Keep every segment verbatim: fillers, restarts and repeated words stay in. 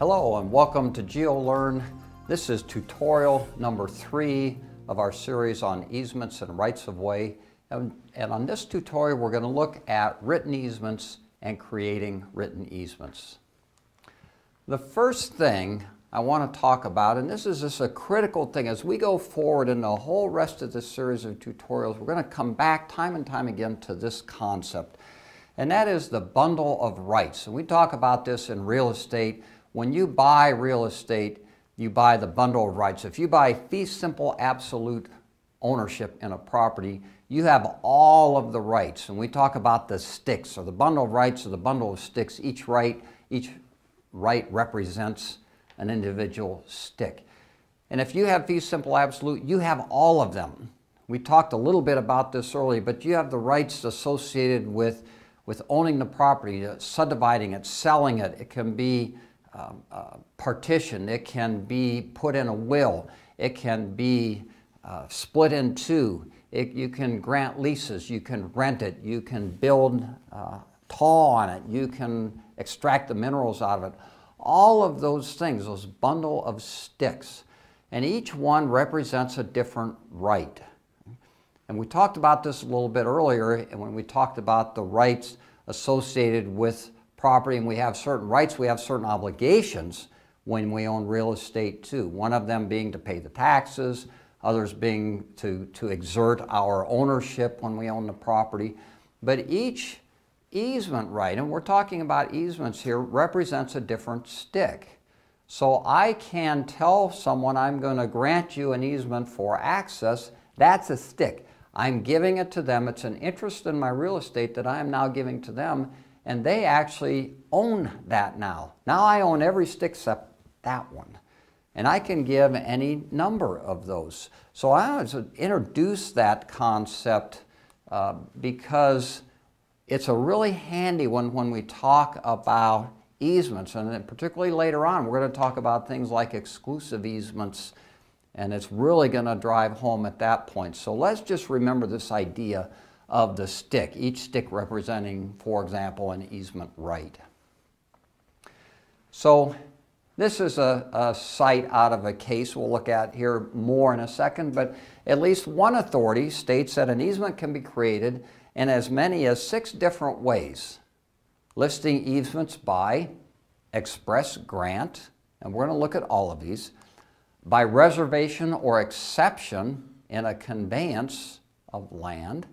Hello and welcome to GeoLearn. This is tutorial number three of our series on easements and rights of way. And, and on this tutorial, we're going to look at written easements and creating written easements. The first thing I want to talk about, and this is just a critical thing, as we go forward in the whole rest of this series of tutorials, we're going to come back time and time again to this concept. And that is the bundle of rights. And we talk about this in real estate. When you buy real estate, you buy the bundle of rights. If you buy fee simple absolute ownership in a property, you have all of the rights. And we talk about the sticks, or the bundle of rights, or the bundle of sticks. Each right, each right represents an individual stick. And if you have fee simple absolute, you have all of them. We talked a little bit about this earlier, but you have the rights associated with, with owning the property, subdividing it, selling it. It can be Um, uh, partition, it can be put in a will, it can be uh, split in two, it, you can grant leases, you can rent it, you can build uh, tall on it, you can extract the minerals out of it. All of those things, those bundle of sticks, and each one represents a different right. And we talked about this a little bit earlier, and when we talked about the rights associated with property, and we have certain rights, we have certain obligations when we own real estate too. One of them being to pay the taxes, others being to, to exert our ownership when we own the property. But each easement right, and we're talking about easements here, represents a different stick. So I can tell someone I'm going to grant you an easement for access. That's a stick. I'm giving it to them. It's an interest in my real estate that I am now giving to them. And they actually own that now. Now I own every stick except that one. And I can give any number of those. So I always introduce that concept uh, because it's a really handy one when we talk about easements. And then particularly later on, we're going to talk about things like exclusive easements. And it's really going to drive home at that point. So let's just remember this idea of the stick, each stick representing, for example, an easement right. So this is a, a cite out of a case we'll look at here more in a second, but at least one authority states that an easement can be created in as many as six different ways, listing easements by express grant, and we're going to look at all of these, by reservation or exception in a conveyance of land,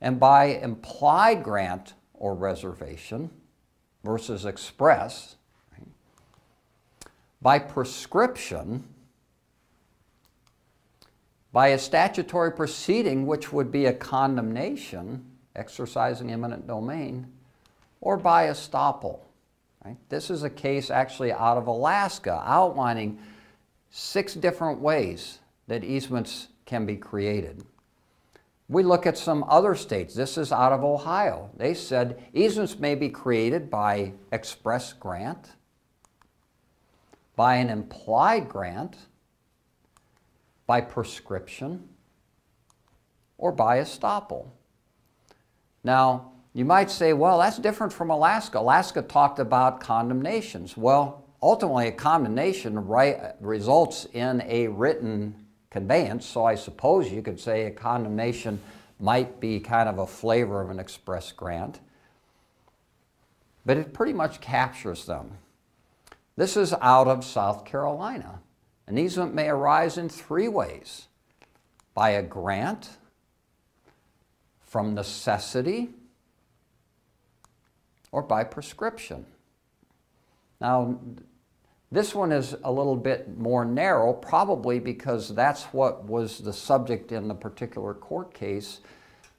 and by implied grant or reservation versus express, right? By prescription, by a statutory proceeding, which would be a condemnation, exercising eminent domain, or by estoppel. Right? This is a case actually out of Alaska outlining six different ways that easements can be created. We look at some other states. This is out of Ohio. They said easements may be created by express grant, by an implied grant, by prescription, or by estoppel. Now, you might say, well, that's different from Alaska. Alaska talked about condemnations. Well, ultimately, a condemnation right results in a written conveyance, so I suppose you could say a condemnation might be kind of a flavor of an express grant, but it pretty much captures them. This is out of South Carolina. An easement may arise in three ways: by a grant, from necessity, or by prescription. Now, this one is a little bit more narrow, probably because that's what was the subject in the particular court case.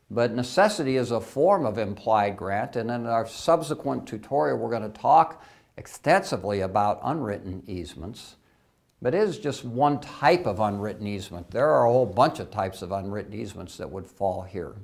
But necessity is a form of implied grant, and in our subsequent tutorial we're going to talk extensively about unwritten easements. But it is just one type of unwritten easement. There are a whole bunch of types of unwritten easements that would fall here.